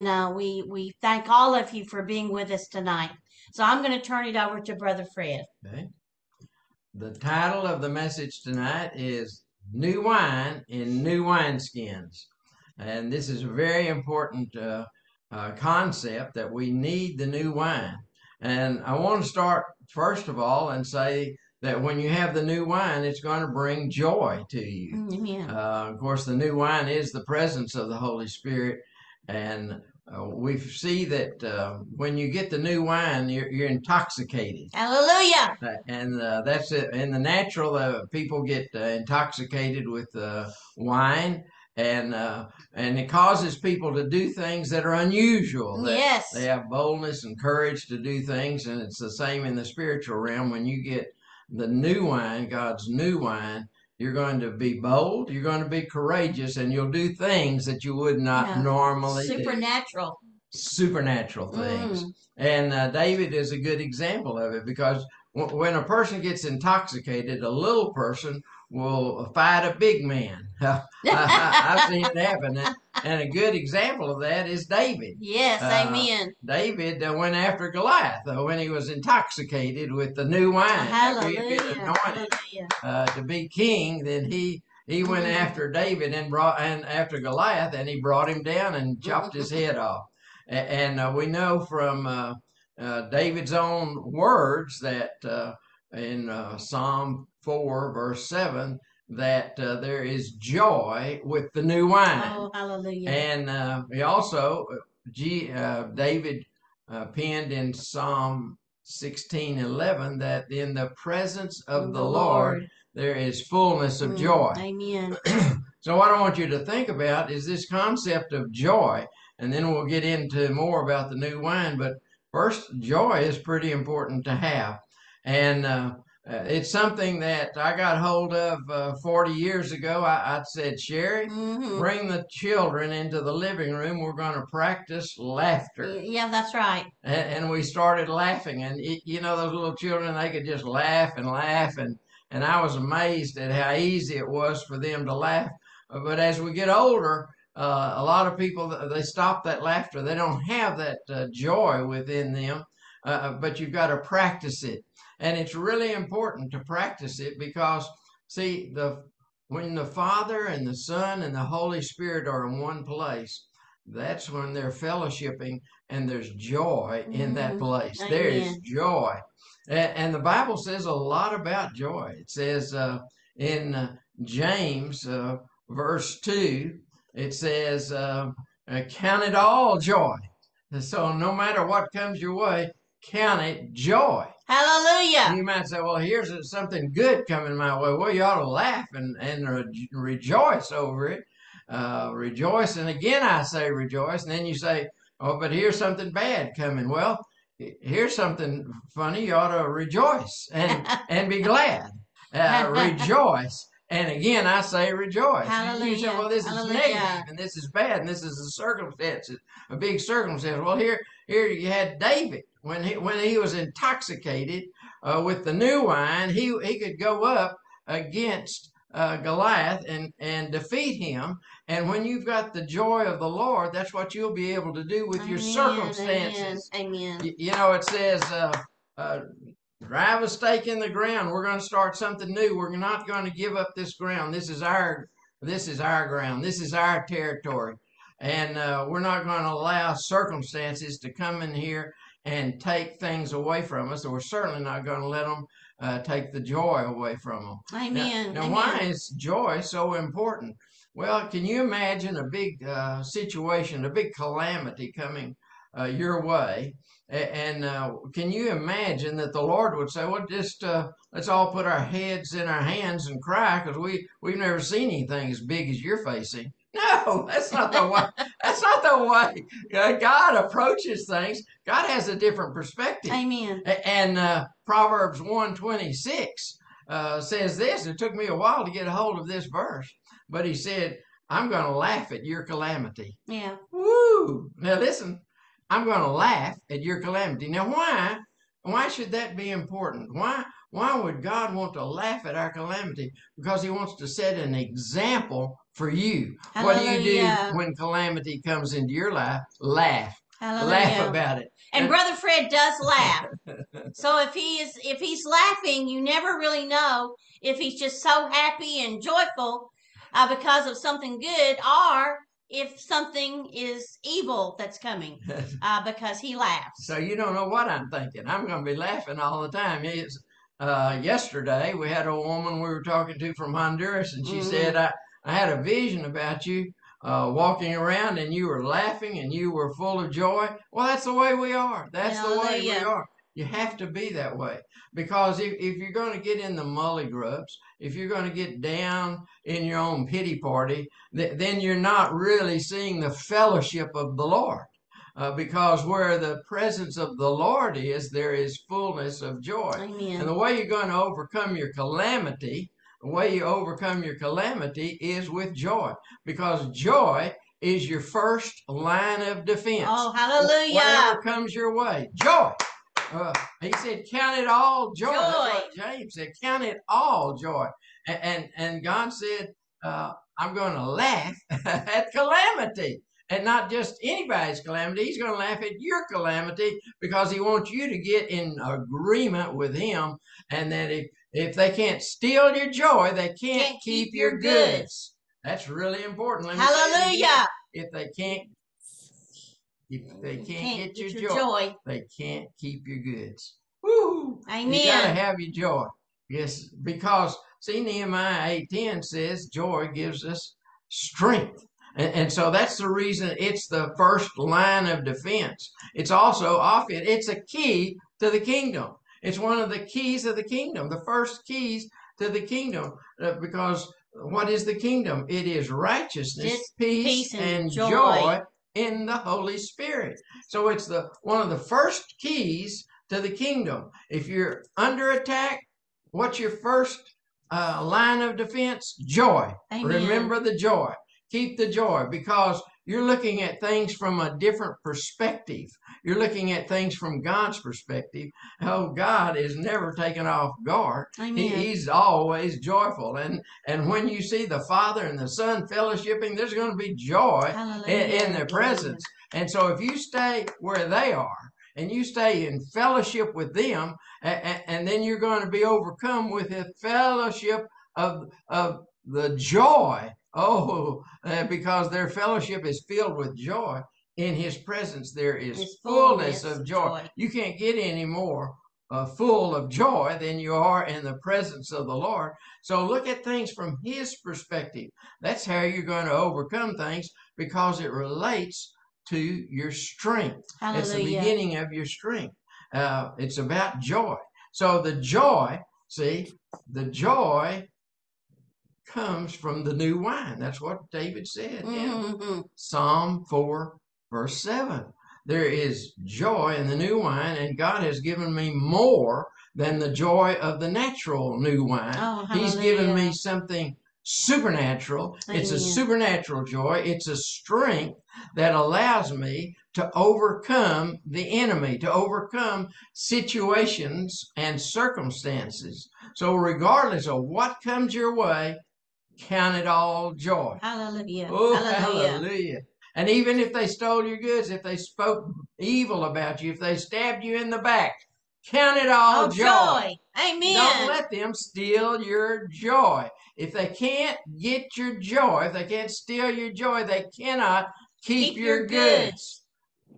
We thank all of you for being with us tonight. So I'm going to turn it over to Brother Fred. Okay. The title of the message tonight is New Wine in New Wineskins. And this is a very important concept that we need the new wine. And I want to start first of all and say that when you have the new wine, it's going to bring joy to you. Mm-hmm. Of course, the new wine is the presence of the Holy Spirit. And we see that when you get the new wine, you're intoxicated. Hallelujah! And that's it. In the natural, people get intoxicated with wine, and it causes people to do things that are unusual. Yes. They have boldness and courage to do things, and it's the same in the spiritual realm. When you get the new wine, God's new wine, you're going to be bold, you're going to be courageous, and you'll do things that you would not normally do. Supernatural things. Mm. And David is a good example of it, because when a person gets intoxicated, a little person will fight a big man. I've seen it happen. And a good example of that is David. Yes, amen. David went after Goliath when he was intoxicated with the new wine. Hallelujah. After he had been anointed to be king, then he went after David and after Goliath, and he brought him down and chopped his head off. And we know from David's own words that in Psalm 4, verse 7, that there is joy with the new wine. Oh, hallelujah. And he also, David penned in Psalm 16:11 that in the presence of the Lord there is fullness of joy. Amen. So what I want you to think about is this concept of joy, and then we'll get into more about the new wine. But first, joy is pretty important to have. And it's something that I got hold of 40 years ago. I said, Sherry, bring the children into the living room. We're going to practice laughter. Yeah, that's right. And we started laughing. And, you know, those little children, they could just laugh and laugh. And I was amazed at how easy it was for them to laugh. But as we get older, a lot of people, they stop that laughter. They don't have that joy within them. But you've got to practice it. And it's really important to practice it, because, see, when the Father and the Son and the Holy Spirit are in one place, that's when they're fellowshipping, and there's joy in that place. Amen. There is joy. And the Bible says a lot about joy. It says in James verse 2, it says, count it all joy. And so no matter what comes your way, count it joy. Hallelujah. And you might say, well, here's something good coming my way. Well, you ought to laugh and rejoice over it. Rejoice. And again, I say rejoice. And then you say, oh, but here's something bad coming. Well, here's something funny. You ought to rejoice and be glad. Rejoice. And again, I say rejoice. Hallelujah. You say, well, this is negative, and this is bad, and this is a circumstance, a big circumstance. Well, here you had David. When he was intoxicated with the new wine, he could go up against Goliath and defeat him. And when you've got the joy of the Lord, that's what you'll be able to do with your circumstances. Amen. You know, it says, drive a stake in the ground. We're going to start something new. We're not going to give up this ground. This is our ground. This is our territory. And we're not going to allow circumstances to come in here and take things away from us. So we're certainly not going to let them take the joy away from them. Amen. Now, why is joy so important? Well, can you imagine a big situation, a big calamity coming your way? And can you imagine that the Lord would say, well, just let's all put our heads in our hands and cry, because we've never seen anything as big as you're facing. No, that's not the way. That's not the way God approaches things. God has a different perspective. Amen. And Proverbs 1:26 says this. It took me a while to get a hold of this verse, but he said, I'm going to laugh at your calamity. Yeah. Woo! Now listen, I'm going to laugh at your calamity. Now why Why should that be important? Why would God want to laugh at our calamity? Because he wants to set an example for you. Hallelujah. What do you do when calamity comes into your life? Laugh. Hallelujah. Laugh about it. And Brother Fred does laugh. So if he's laughing, you never really know if he's just so happy and joyful because of something good, or if something is evil that's coming, because he laughs. So you don't know what I'm thinking. I'm going to be laughing all the time. Yesterday, we had a woman we were talking to from Honduras, and she said, I had a vision about you walking around, and you were laughing, and you were full of joy. Well, that's the way we are. That's the way we are. You have to be that way, because if you're going to get in the mully grubs, if you're going to get down in your own pity party, then you're not really seeing the fellowship of the Lord, because where the presence of the Lord is, there is fullness of joy. Amen. And the way you're going to overcome your calamity, the way you overcome your calamity is with joy, because joy is your first line of defense. Oh, hallelujah. Whatever comes your way, joy. He said, count it all joy. That's what James said, count it all joy. And God said, I'm going to laugh at calamity. And not just anybody's calamity. He's going to laugh at your calamity, because he wants you to get in agreement with him. And that if they can't steal your joy, they can't keep your goods. That's really important. Hallelujah. If they can't. If they can't get your joy, they can't keep your goods. Woo! Amen. You gotta have your joy. Yes, because see, Nehemiah 8:10 says joy gives us strength, and so that's the reason it's the first line of defense. It's also offense. It's a key to the kingdom. It's one of the keys of the kingdom. The first keys to the kingdom, because what is the kingdom? It is righteousness, peace, and joy in the Holy Spirit. So it's one of the first keys to the kingdom. If you're under attack, what's your first line of defense? Joy. Amen. Remember the joy. Keep the joy, because you're looking at things from a different perspective. You're looking at things from God's perspective. Oh, God is never taken off guard. Amen. He's always joyful. And when you see the Father and the Son fellowshipping, there's going to be joy in their presence. And so if you stay where they are, and you stay in fellowship with them, and then you're going to be overcome with the fellowship of the joy. Oh, because their fellowship is filled with joy. In his presence, there is fullness of joy. You can't get any more full of joy than you are in the presence of the Lord. So look at things from his perspective. That's how you're going to overcome things, because it relates to your strength. Hallelujah. It's the beginning of your strength. It's about joy. So the joy, see, the joy comes from the new wine. That's what David said. Mm-hmm. Psalm 4:7. There is joy in the new wine, and God has given me more than the joy of the natural new wine. Oh, he's given me something supernatural. Amen. It's a supernatural joy. It's a strength that allows me to overcome the enemy, to overcome situations and circumstances. So regardless of what comes your way, count it all joy. Hallelujah. Oh, hallelujah. Hallelujah. And even if they stole your goods, if they spoke evil about you, if they stabbed you in the back, count it all joy. Amen. Don't let them steal your joy. If they can't get your joy, if they can't steal your joy, they cannot keep your goods.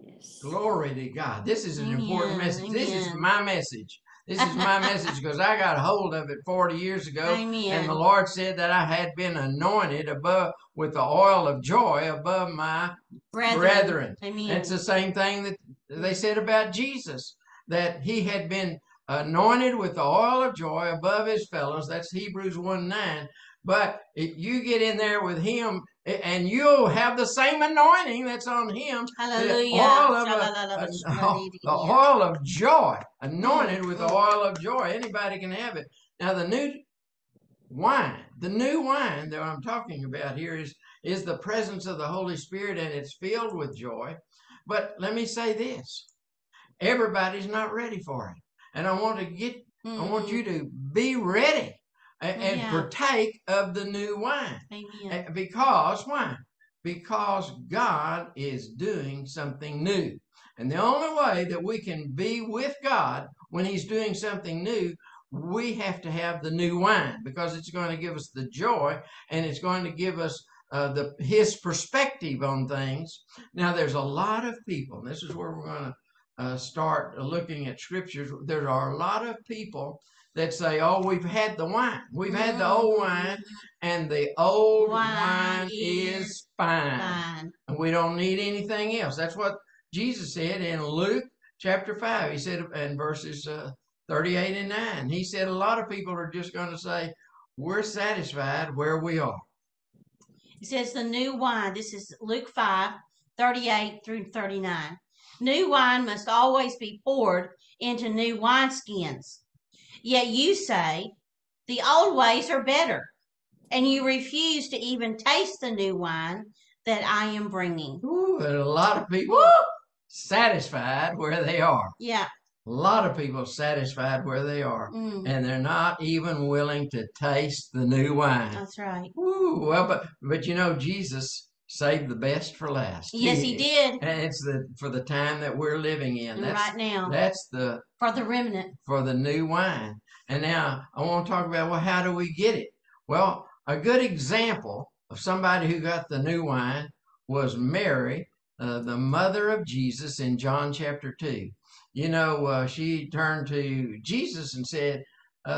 Yes. Glory to God. This is an important message. Amen. This is my message. This is my message, because I got hold of it 40 years ago. Amen. And the Lord said that I had been anointed above with the oil of joy above my brethren. Amen. It's the same thing that they said about Jesus, that he had been anointed with the oil of joy above his fellows. That's Hebrews 1:9. But if you get in there with him, and you'll have the same anointing that's on him. Hallelujah. The oil of joy. Anointed with the oil of joy. Anybody can have it. Now, the new wine that I'm talking about here is the presence of the Holy Spirit, and it's filled with joy. But let me say this. Everybody's not ready for it. and I want to get, I want you to be ready and partake of the new wine. Amen. Because why? Because God is doing something new. And the only way that we can be with God when he's doing something new, we have to have the new wine, because it's going to give us the joy, and it's going to give us his perspective on things. Now, there's a lot of people, and this is where we're going to start looking at scriptures. There are a lot of people that say, oh, we've had the wine. We've had the old wine, and the old wine is fine. And we don't need anything else. That's what Jesus said in Luke chapter 5. He said in verses 38 and 9, he said a lot of people are just going to say, we're satisfied where we are. It says the new wine. This is Luke 5, 38 through 39. New wine must always be poured into new wineskins. Yet you say the old ways are better, and you refuse to even taste the new wine that I am bringing. Ooh, there are a lot of people satisfied where they are. Yeah. A lot of people satisfied where they are, and they're not even willing to taste the new wine. That's right. Ooh, well, but you know, Jesus saved the best for last. Yes, he did. And it's for the time that we're living in. That's, right now. That's for the remnant. For the new wine. And now I want to talk about, well, how do we get it? Well, a good example of somebody who got the new wine was Mary, the mother of Jesus, in John chapter 2. You know, she turned to Jesus and said,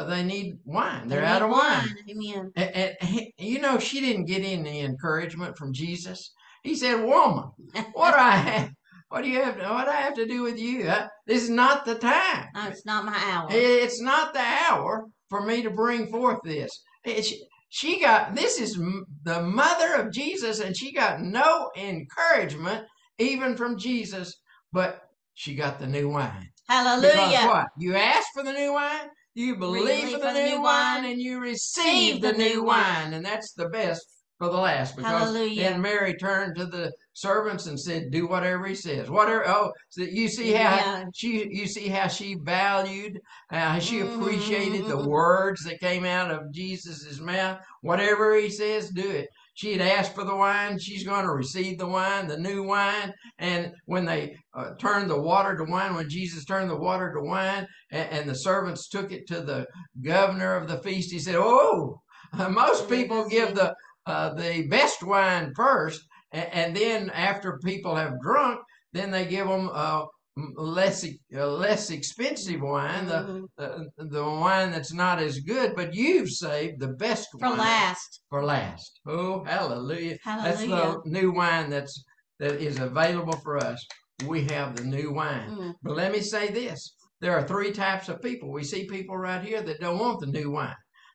they need wine. They're out of wine. Amen. And you know, she didn't get any encouragement from Jesus. He said, woman, what do I have to do with you? This is not the time. No, it's not my hour. It's not the hour for me to bring forth this. She got, this is the mother of Jesus, and she got no encouragement even from Jesus, but she got the new wine. Hallelujah. Because what? You asked for the new wine, you believe for the new wine, and you receive the new wine. And that's the best for the last. Because Hallelujah. Then Mary turned to the servants and said, do whatever he says. Whatever. Oh, so you see how you see how she valued, how she appreciated the words that came out of Jesus's mouth. Whatever he says, do it. She had asked for the wine. She's going to receive the wine, the new wine. And when they turned the water to wine, when Jesus turned the water to wine, and the servants took it to the governor of the feast, he said, oh, most people give the best wine first. And then after people have drunk, then they give them less expensive wine, the wine that's not as good, but you've saved the best wine for last. Oh, hallelujah. That's the new wine that is available for us. We have the new wine. But let me say this. There are three types of people. We see people right here that don't want the new wine.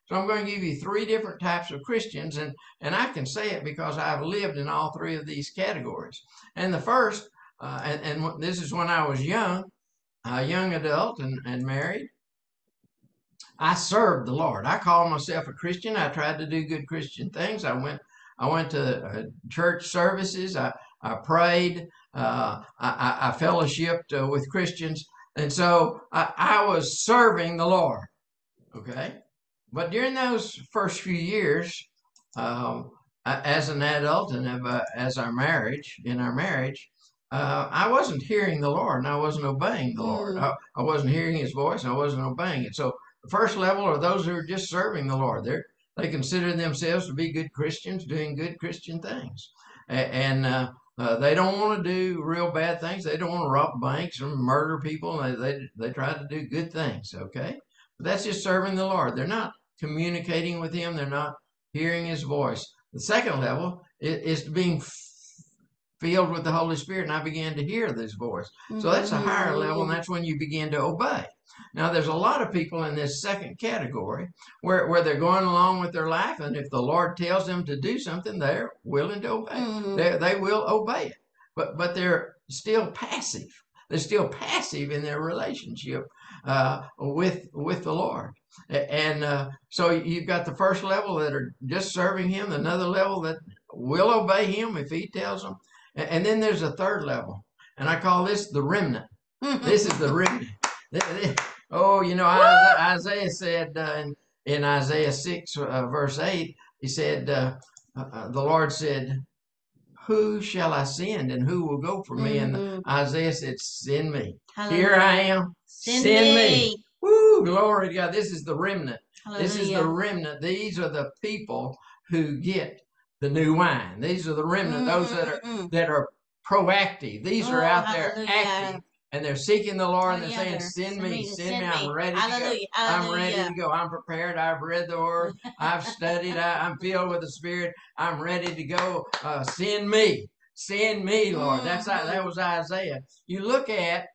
So I'm going to give you three different types of Christians, and I can say it because I've lived in all three of these categories. And the first, and this is when I was young, a young adult and married. I served the Lord. I called myself a Christian. I tried to do good Christian things. I went to church services. I prayed. I fellowshiped with Christians. And so I was serving the Lord. Okay. But during those first few years, as an adult and as in our marriage, I wasn't hearing the Lord, and I wasn't obeying the Lord. I wasn't hearing his voice, and I wasn't obeying it. So the first level are those who are just serving the Lord. They consider themselves to be good Christians, doing good Christian things. And they don't want to do real bad things. They don't want to rob banks or murder people. They try to do good things, okay? But that's just serving the Lord. They're not communicating with him. They're not hearing his voice. The second level is being filled with the Holy Spirit, and I began to hear this voice. So that's a higher level, and that's when you begin to obey. Now, there's a lot of people in this second category where they're going along with their life, and if the Lord tells them to do something, they're willing to obey. They will obey it, but they're still passive. They're still passive in their relationship with the Lord. And so you've got the first level that are just serving him, another level that will obey him if he tells them. And then there's a third level, and I call this the remnant. This is the remnant. Oh, you know, Isaiah said in Isaiah 6, verse 8, he said, the Lord said, who shall I send and who will go for me? And Isaiah said, send me. Hallelujah. Here I am. Send me. Woo, glory to God. This is the remnant. Hallelujah. This is the remnant. These are the people who get the new wine. These are the remnant, those that are proactive. These are out there active. And they're seeking the Lord, and they're saying, send me, I'm ready to go. I'm ready to go. I'm prepared. I've read the word. I've studied. I'm filled with the Spirit. I'm ready to go. Send me, Lord. That was Isaiah. You look at,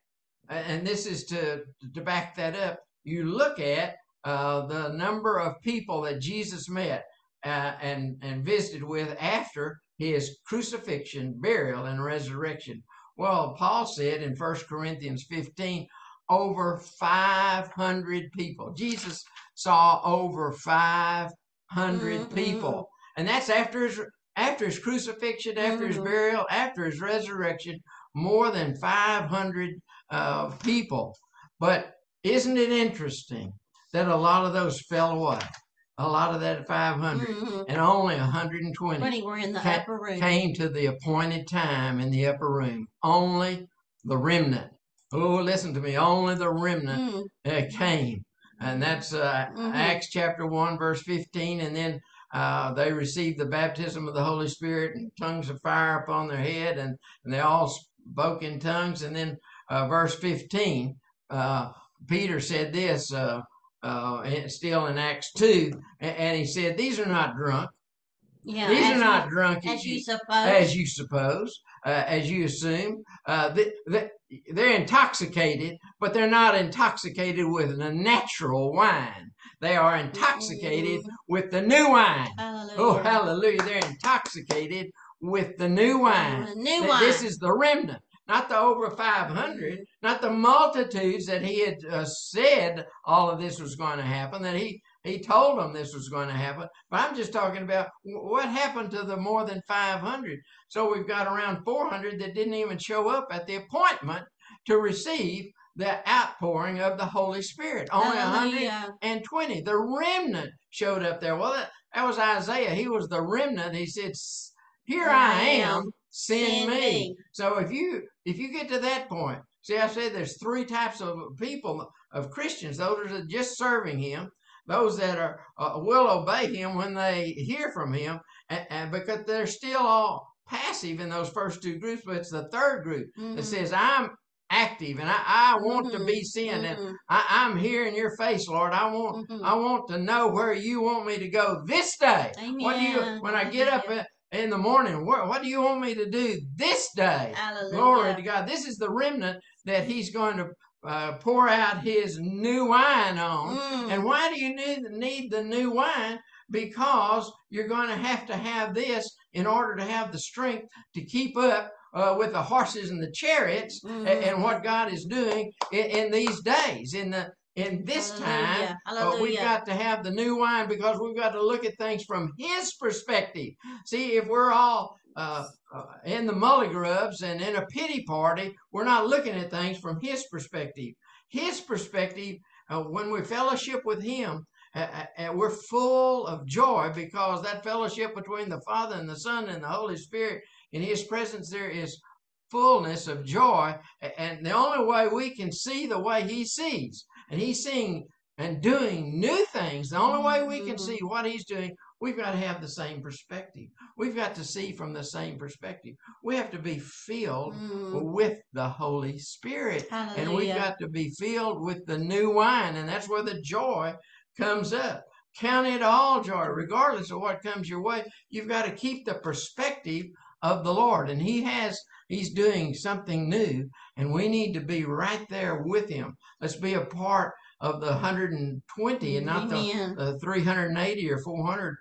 and this is to back that up, you look at the number of people that Jesus met and visited with after his crucifixion, burial, and resurrection. Well, Paul said in 1 Corinthians 15, over 500 people. Jesus saw over 500 people. And that's after his crucifixion, after his burial, after his resurrection, more than 500 people. But isn't it interesting that a lot of those fell away? A lot of that 500 and only 120 were in the upper room. Came to the appointed time in the upper room. Only the remnant. Oh, listen to me. Only the remnant came. And that's Acts chapter 1, verse 15. And then they received the baptism of the Holy Spirit and tongues of fire upon their head. And they all spoke in tongues. And then verse 15, Peter said this, and still in Acts 2, and he said, these are not drunk. Yeah, these are not drunk as you assume. They're intoxicated, but they're not intoxicated with the natural wine. They are intoxicated with the new wine. Hallelujah. Oh, hallelujah. They're intoxicated with the new wine. The new wine. This is the remnant. Not the over 500, not the multitudes that he had said all of this was going to happen, that he told them this was going to happen. But I'm just talking about what happened to the more than 500. So we've got around 400 that didn't even show up at the appointment to receive the outpouring of the Holy Spirit. Only 120. The remnant showed up there. Well, that was Isaiah. He was the remnant. He said, here I am. Send me. So if you get to that point, see, I said there's three types of people, of Christians: those that are just serving him, those that are will obey him when they hear from him, and because they're still all passive in those first two groups. But it's the third group that says, I'm active and I want to be sent, and I'm here in your face, Lord. I want to know where you want me to go this day. Amen. When I get up in the morning, what do you want me to do this day? Hallelujah. Glory to God. This is the remnant that he's going to pour out his new wine on. And why do you need the new wine? Because you're going to have this in order to have the strength to keep up with the horses and the chariots and what God is doing in these days, in this time. Hallelujah. We've got to have the new wine, because we've got to look at things from his perspective. See, if we're all in the mully grubs and in a pity party, we're not looking at things from his perspective. His perspective, when we fellowship with him, we're full of joy, because that fellowship between the Father and the Son and the Holy Spirit, in his presence there is fullness of joy. And the only way we can see the way he sees, and he's seeing and doing new things. The only way we can see what he's doing, we've got to have the same perspective. We've got to see from the same perspective. We have to be filled with the Holy Spirit. Hallelujah. And we've got to be filled with the new wine. And that's where the joy comes up. Count it all joy, regardless of what comes your way. You've got to keep the perspective of the Lord. And He's doing something new, and we need to be right there with him. Let's be a part of the 120 and not the 380 or 400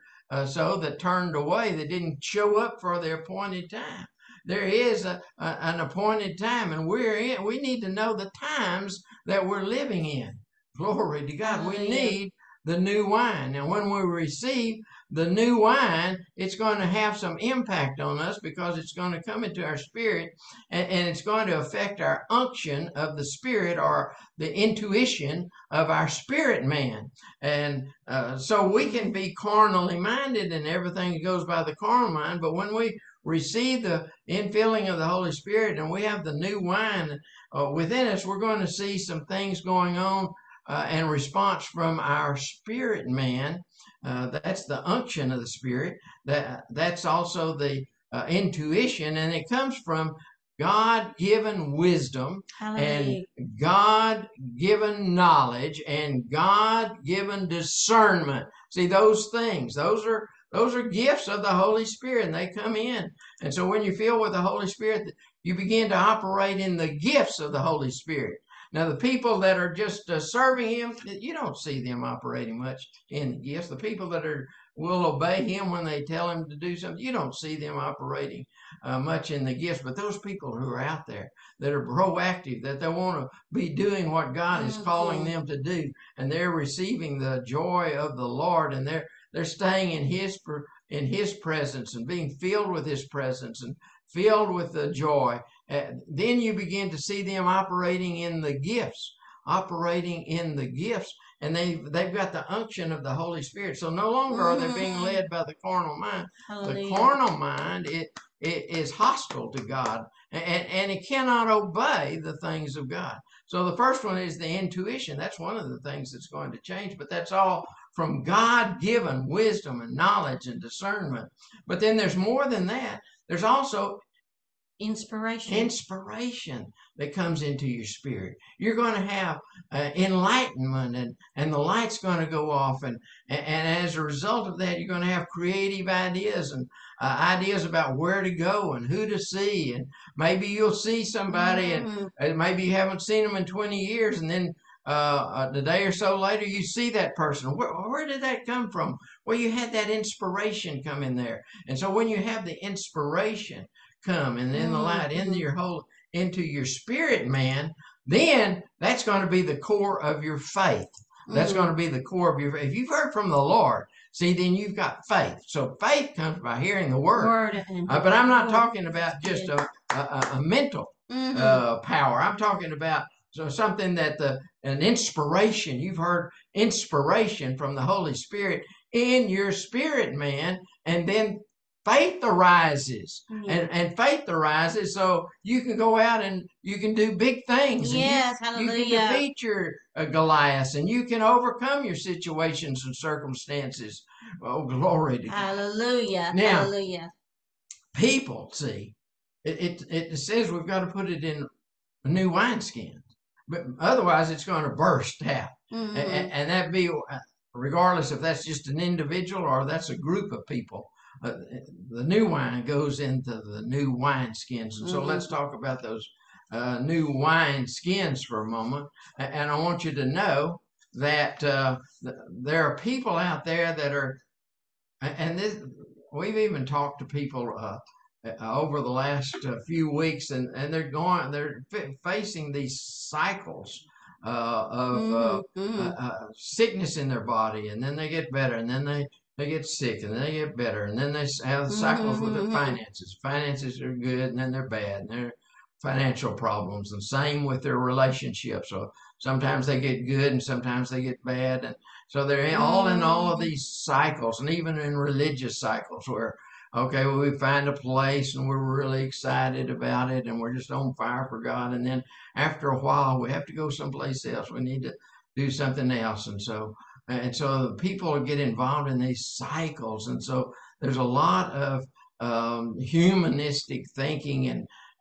so that turned away, that didn't show up for their appointed time. There is an appointed time, and we need to know the times that we're living in. Glory to God. Hallelujah. We need the new wine. And when we receive the new wine, it's going to have some impact on us because it's going to come into our spirit, and it's going to affect our unction of the spirit or the intuition of our spirit man. And so we can be carnally minded and everything goes by the carnal mind, but when we receive the infilling of the Holy Spirit and we have the new wine within us, we're going to see some things going on and response from our spirit man. That's the unction of the Spirit. That's also the intuition, and it comes from God-given wisdom. Hallelujah. And God-given knowledge and God-given discernment. See, those things, those are gifts of the Holy Spirit, and they come in. And so when you feel with the Holy Spirit, you begin to operate in the gifts of the Holy Spirit. Now, the people that are just serving him, you don't see them operating much in the gifts. The people that will obey him when they tell him to do something, you don't see them operating much in the gifts. But those people who are out there that are proactive, that they want to be doing what God is calling them to do, and they're receiving the joy of the Lord, and they're staying in his presence and being filled with his presence and filled with the joy. Then you begin to see them operating in the gifts, and they've got the unction of the Holy Spirit. So no longer are they being led by the carnal mind. Hallelujah. The carnal mind, it is hostile to God, and it cannot obey the things of God. So the first one is the intuition. That's one of the things that's going to change, but that's all from God-given wisdom and knowledge and discernment. But then there's more than that. There's also inspiration that comes into your spirit. You're going to have enlightenment, and the light's going to go off, and as a result of that, you're going to have creative ideas and ideas about where to go and who to see. And maybe you'll see somebody, and maybe you haven't seen them in 20 years, and then a day or so later, you see that person. Where did that come from? Well, you had that inspiration come in there. And so when you have the inspiration come and then the light into your spirit man, then that's going to be the core of your faith. That's going to be the core of your faith. If you've heard from the Lord, see, then you've got faith. So faith comes by hearing the word. But I'm not talking about just a mental power. I'm talking about something that an inspiration. You've heard inspiration from the Holy Spirit in your spirit man, and then faith arises, and faith arises, so you can go out and you can do big things. Yes, and you can defeat your Goliath, and you can overcome your situations and circumstances. Oh, glory to God. Hallelujah. Now, people, see, it says we've got to put it in a new wineskin, but otherwise it's going to burst out, and that'd be, regardless if that's just an individual or that's a group of people. The new wine goes into the new wine skins. And so let's talk about those new wine skins for a moment. And I want you to know that there are people out there that are, and we've even talked to people over the last few weeks, and they're facing these cycles of sickness in their body, and then they get better, and then they get sick, and then they get better, and then they have cycles with their finances. Finances are good, and then they're bad, and they're financial problems, and same with their relationships. So sometimes they get good, and sometimes they get bad, and so they're all in all of these cycles, and even in religious cycles where, okay, well, we find a place, and we're really excited about it, and we're just on fire for God, and then after a while, we have to go someplace else. We need to do something else, and so people get involved in these cycles. And so there's a lot of humanistic thinking,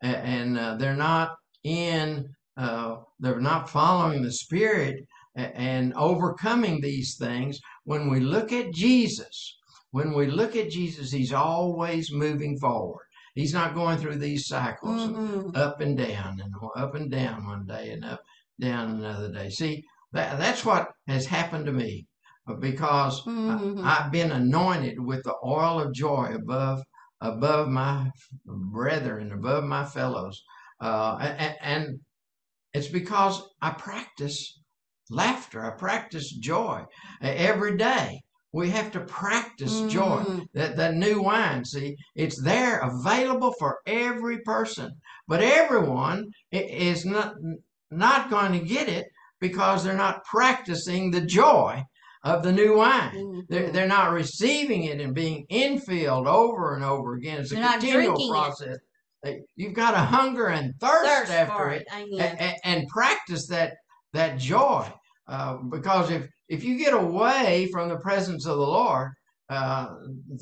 and they're not following the Spirit and overcoming these things. When we look at Jesus, he's always moving forward. He's not going through these cycles up and down, and up and down one day and up down another day. See, that's what has happened to me, because I've been anointed with the oil of joy above my brethren, above my fellows. And it's because I practice laughter. I practice joy every day. We have to practice joy. That new wine, see, it's there available for every person. But everyone is not going to get it because they're not practicing the joy of the new wine. They're not receiving it and being infilled over and over again. It's a continual process. You've got to hunger and thirst after it, and practice that joy. Because if you get away from the presence of the Lord,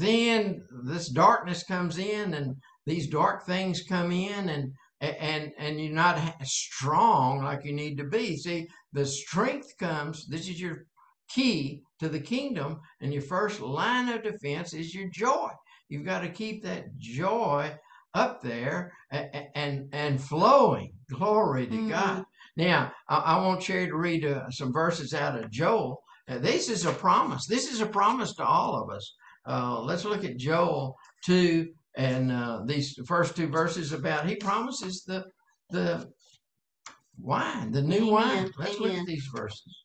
then this darkness comes in, and these dark things come in, and you're not strong like you need to be. See, the strength comes. This is your key to the kingdom, and your first line of defense is your joy. You've got to keep that joy up there and flowing. Glory to God. Now, I want Sherry to read some verses out of Joel. This is a promise. This is a promise to all of us. Let's look at Joel 2 and these first two verses about he promises the wine, the new wine. Let's look at these verses.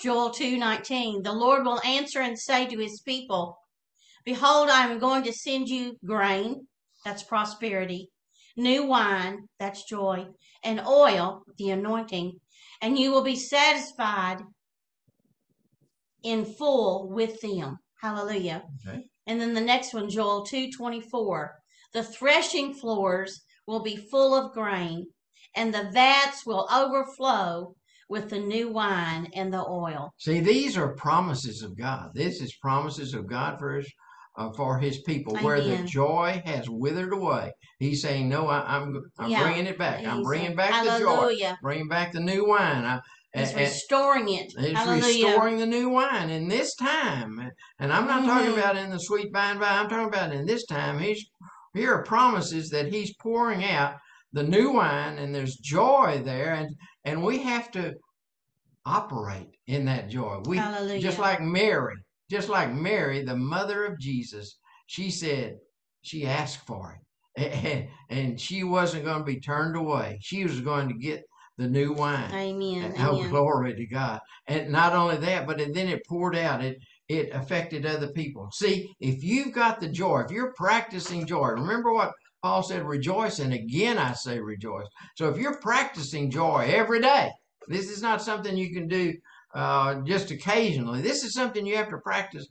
Joel 2:19, the Lord will answer and say to his people, behold, I am going to send you grain, that's prosperity, new wine, that's joy, and oil, the anointing, and you will be satisfied in full with them. Hallelujah. Okay. And then the next one, Joel 2:24, the threshing floors will be full of grain, and the vats will overflow with the new wine and the oil. See, these are promises of God. This is promises of God for his people. Amen. Where the joy has withered away, he's saying, no, I'm bringing it back. I'm bringing back the joy. Bringing back the new wine. He's restoring it. He's restoring the new wine in this time. And I'm not talking about in the sweet by and by. I'm talking about in this time. Here are promises that he's pouring out the new wine, and there's joy there, and we have to operate in that joy. We just like Mary, the mother of Jesus, she asked for it, and she wasn't going to be turned away. She was going to get the new wine. Amen. Oh, glory to God. And not only that, but then it poured out. It affected other people. See, if you've got the joy, if you're practicing joy, remember what Paul said, rejoice, and again I say rejoice. So if you're practicing joy every day, this is not something you can do just occasionally. This is something you have to practice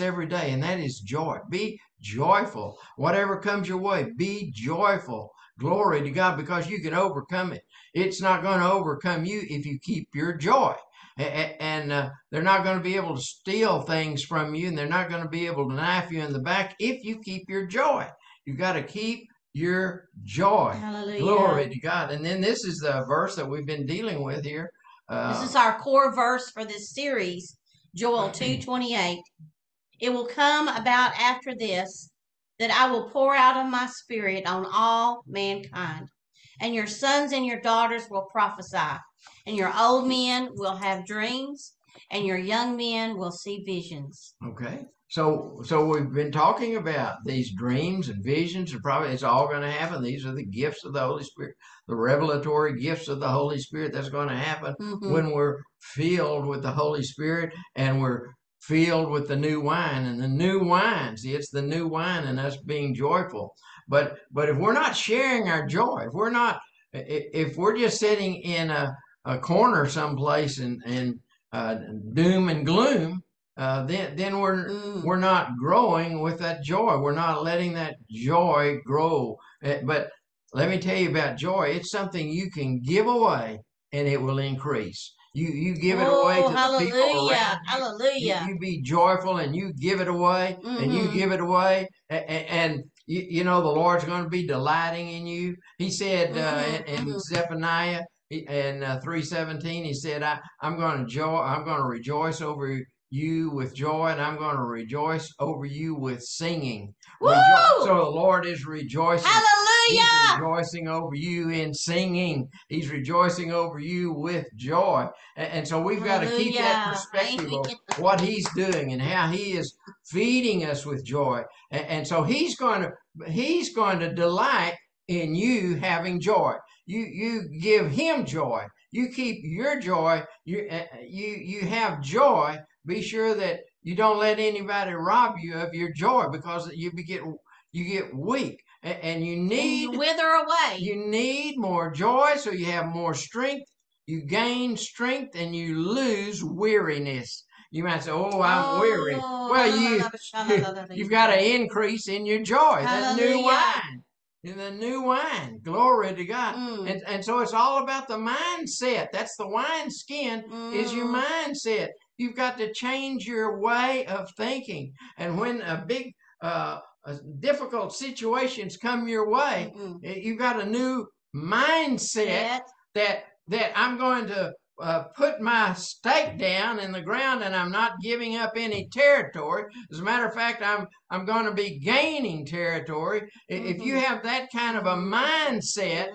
every day, and that is joy. Be joyful. Whatever comes your way, be joyful. Glory to God, because you can overcome it. It's not going to overcome you if you keep your joy. And they're not going to be able to steal things from you, and they're not going to be able to knife you in the back if you keep your joy. You've got to keep your joy. Hallelujah. Glory to God. And then this is the verse that we've been dealing with here. This is our core verse for this series, Joel 2:28. It will come about after this that I will pour out of my spirit on all mankind, and your sons and your daughters will prophesy, and your old men will have dreams, and your young men will see visions. Okay. So we've been talking about these dreams and visions, and probably it's all going to happen. These are the gifts of the Holy Spirit, the revelatory gifts of the Holy Spirit. That's going to happen when we're filled with the Holy Spirit and we're filled with the new wine. And the new wine, see, it's the new wine and us being joyful. But if we're not sharing our joy, if we're just sitting in a corner someplace and doom and gloom, then we're not growing with that joy. We're not letting that joy grow. But let me tell you about joy. It's something you can give away, and it will increase. You give it away to the people around you. Hallelujah! You be joyful, and you give it away, and you give it away, and you know the Lord's going to be delighting in you. He said in Zephaniah and 3:17, he said, "I'm going to rejoice over you." You with joy, and I'm going to rejoice over you with singing. So the Lord is rejoicing. Hallelujah! He's rejoicing over you in singing. He's rejoicing over you with joy. And so we've got to keep that perspective of what he's doing and how he is feeding us with joy. And so he's going to delight in you having joy. You give him joy. You keep your joy. You have joy. Be sure that you don't let anybody rob you of your joy, because you get weak and you need, you wither away. You need more joy, so you have more strength. You gain strength and you lose weariness. You might say, "Oh, I'm weary." Well, you've got to increase in your joy. That's new wine. And the new wine, glory to God. Mm. And so it's all about the mindset. That's the wine skin, is your mindset. You've got to change your way of thinking. And when a big, difficult situations come your way, you've got a new mindset that I'm going to put my stake down in the ground, and I'm not giving up any territory. As a matter of fact, I'm going to be gaining territory. If you have that kind of a mindset,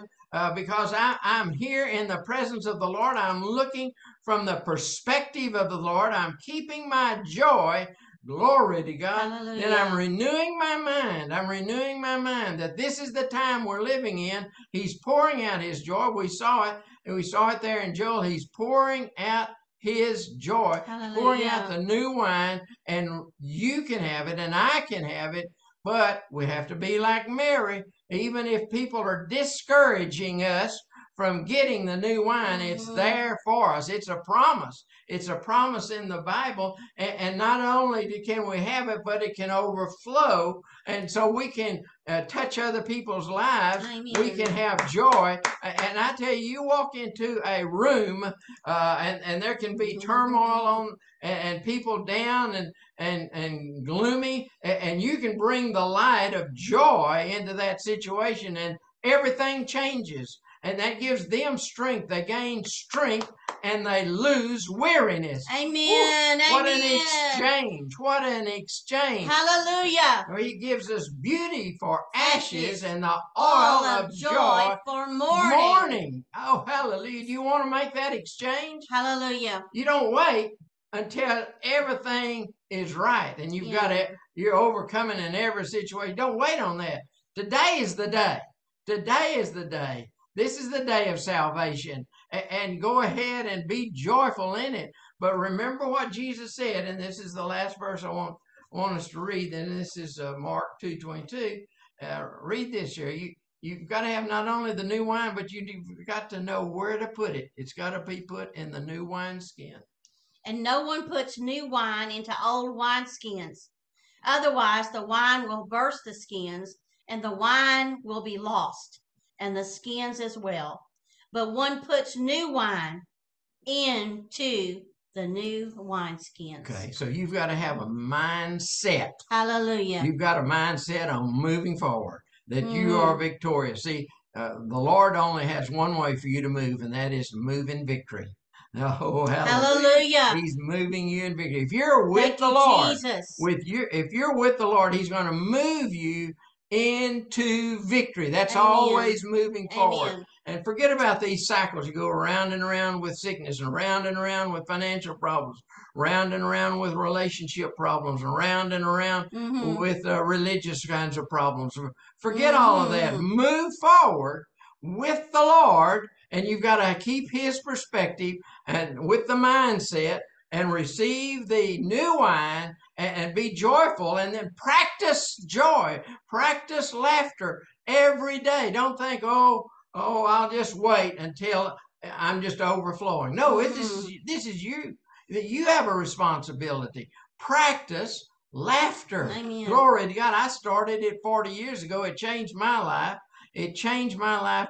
because I'm here in the presence of the Lord, I'm looking from the perspective of the Lord, I'm keeping my joy, glory to God. Hallelujah. Then I'm renewing my mind. I'm renewing my mind that this is the time we're living in. He's pouring out his joy. We saw it. And we saw it there in Joel. He's pouring out his joy, pouring out the new wine, and you can have it, and I can have it, but we have to be like Mary. Even if people are discouraging us from getting the new wine, it's there for us. It's a promise. It's a promise in the Bible, and not only can we have it, but it can overflow, and so we can touch other people's lives. We can have joy, and I tell you, you walk into a room, and there can be turmoil on, and people down, and gloomy, and you can bring the light of joy into that situation, and everything changes. And that gives them strength. They gain strength and they lose weariness. Amen. Ooh, what an exchange. What an exchange. Hallelujah. He gives us beauty for ashes and the oil of joy for mourning. Oh, hallelujah. Do you want to make that exchange? Hallelujah. You don't wait until everything is right and you've got it. You're overcoming in every situation. Don't wait on that. Today is the day. Today is the day. This is the day of salvation, and go ahead and be joyful in it. But remember what Jesus said, and this is the last verse I want us to read, and this is Mark 2:22. Read this here. You've got to have not only the new wine, but you've got to know where to put it. It's got to be put in the new wineskin. And no one puts new wine into old wineskins. Otherwise, the wine will burst the skins, and the wine will be lost, and the skins as well. But one puts new wine into the new wineskins. Okay, so you've got to have a mindset. Hallelujah. You've got a mindset on moving forward, that you are victorious. See, the Lord only has one way for you to move, and that is to move in victory. Oh, hallelujah. Hallelujah. He's moving you in victory. If you're with the Lord, Jesus. If you're with the Lord, he's going to move you into victory. That's always moving forward. And forget about these cycles. You go around and around with sickness, and around with financial problems, round and around with relationship problems, and around with religious kinds of problems. Forget all of that. Move forward with the Lord, and you've got to keep his perspective and with the mindset, and receive the new wine, and be joyful, and then practice joy, practice laughter every day. Don't think, oh, I'll just wait until I'm just overflowing. No, this is you. You have a responsibility. Practice laughter. Amen. Glory to God. I started it 40 years ago. It changed my life. It changed my life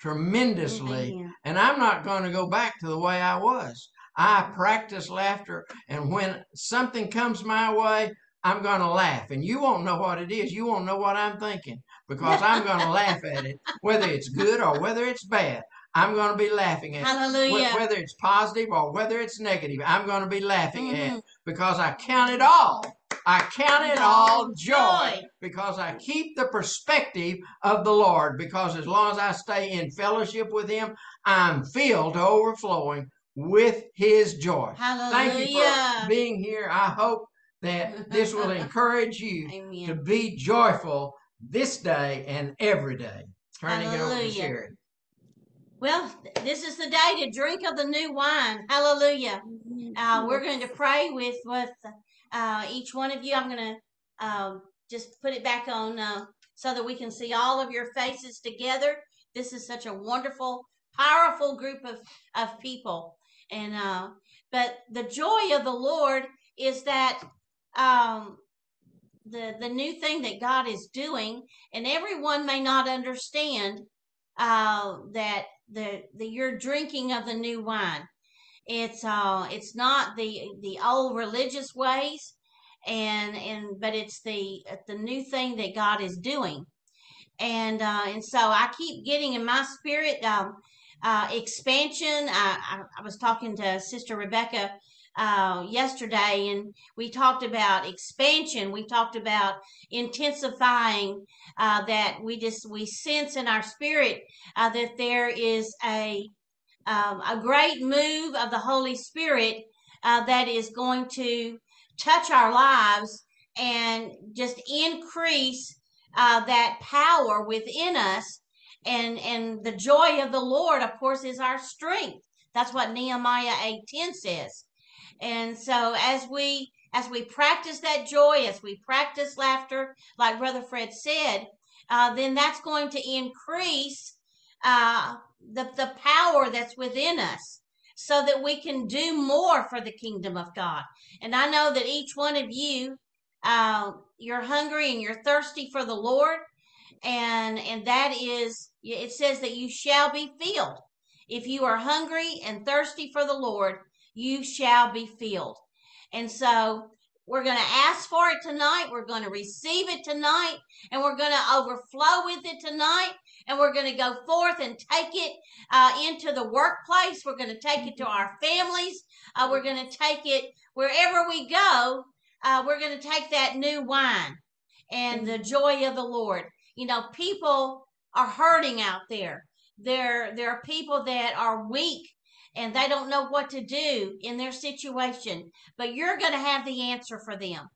tremendously. Amen. And I'm not going to go back to the way I was. I practice laughter, and when something comes my way, I'm going to laugh. And you won't know what it is. You won't know what I'm thinking, because I'm going to laugh at it, whether it's good or whether it's bad. I'm going to be laughing at it, whether it's positive or whether it's negative. I'm going to be laughing at it, because I count it all. I count it all joy, because I keep the perspective of the Lord, because as long as I stay in fellowship with him, I'm filled to overflowing with his joy. Hallelujah. Thank you for being here. I hope that this will encourage you to be joyful this day and every day. Turning it over to Sherry. Well, this is the day to drink of the new wine. Hallelujah. We're going to pray with each one of you. I'm going to just put it back on so that we can see all of your faces together. This is such a wonderful, powerful group of people. And but the joy of the Lord is that the new thing that God is doing, and everyone may not understand that you're drinking of the new wine. It's not the old religious ways, but it's the new thing that God is doing. And so I keep getting in my spirit expansion. I was talking to Sister Rebecca yesterday, and we talked about expansion. We talked about intensifying, that we sense in our spirit that there is a great move of the Holy Spirit that is going to touch our lives and just increase that power within us. And the joy of the Lord, of course, is our strength. That's what Nehemiah 8:10 says. And so as we practice that joy, as we practice laughter, like Brother Fred said, then that's going to increase the power that's within us, so that we can do more for the kingdom of God. And I know that each one of you, you're hungry and you're thirsty for the Lord. And that is, it says that you shall be filled. If you are hungry and thirsty for the Lord, you shall be filled. And so we're going to ask for it tonight. We're going to receive it tonight, and we're going to overflow with it tonight. And we're going to go forth and take it into the workplace. We're going to take it to our families. We're going to take it wherever we go. We're going to take that new wine and the joy of the Lord. You know, people are hurting out there. There are people that are weak and they don't know what to do in their situation, but you're going to have the answer for them.